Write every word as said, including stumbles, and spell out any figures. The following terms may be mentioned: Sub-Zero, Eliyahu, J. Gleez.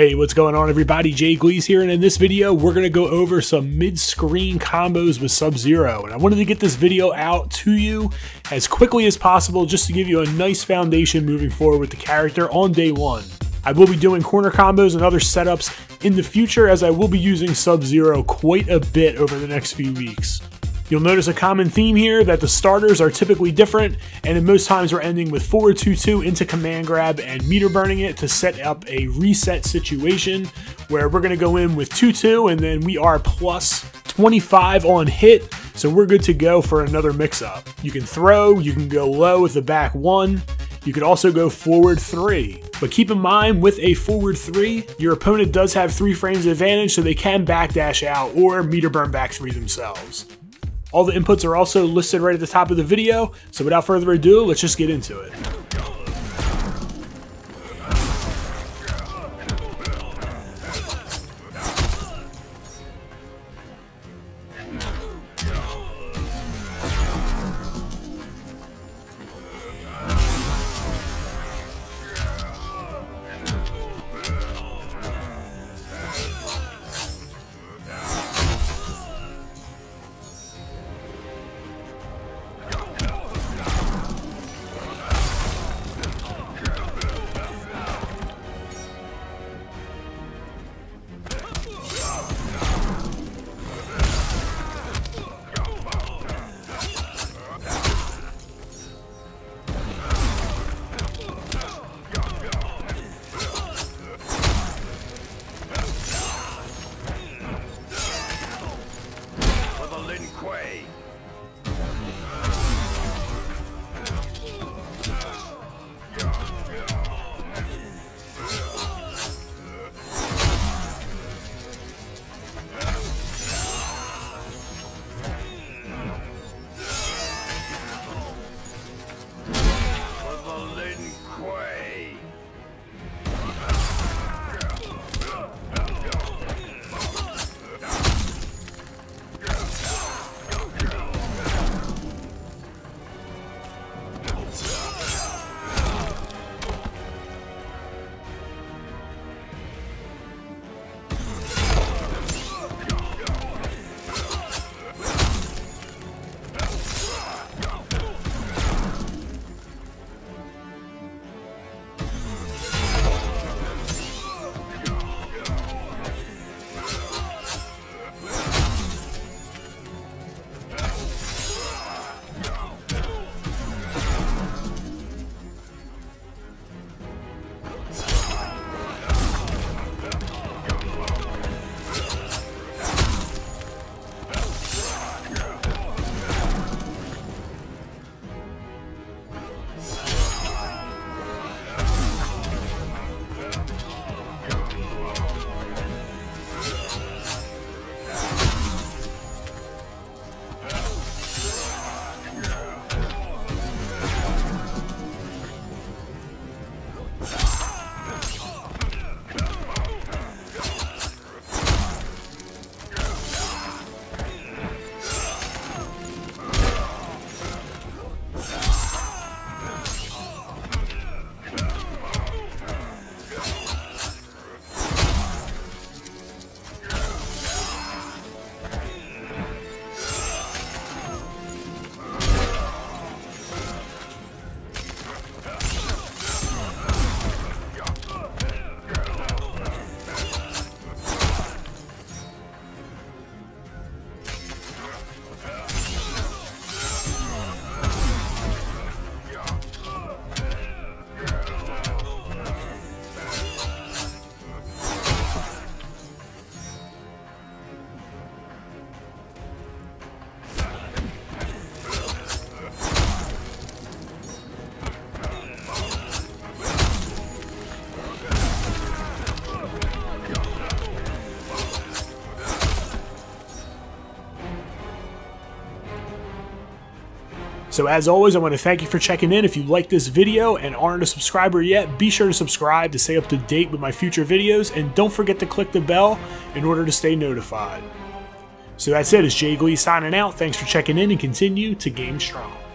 Hey, what's going on everybody? J. Gleez here, and in this video we're going to go over some mid-screen combos with Sub-Zero, and I wanted to get this video out to you as quickly as possible just to give you a nice foundation moving forward with the character on day one. I will be doing corner combos and other setups in the future as I will be using Sub-Zero quite a bit over the next few weeks. You'll notice a common theme here that the starters are typically different, and in most times we're ending with forward two two into command grab and meter burning it to set up a reset situation where we're going to go in with two two and then we are plus twenty-five on hit, so we're good to go for another mix up. You can throw, you can go low with the back one. You could also go forward three, but keep in mind with a forward three, your opponent does have three frames advantage, so they can backdash out or meter burn back three themselves. All the inputs are also listed right at the top of the video, so without further ado, let's just get into it. So as always, I want to thank you for checking in. If you like this video and aren't a subscriber yet, be sure to subscribe to stay up to date with my future videos, and don't forget to click the bell in order to stay notified. So that's it, it's J. Gleez signing out. Thanks for checking in, and continue to game strong.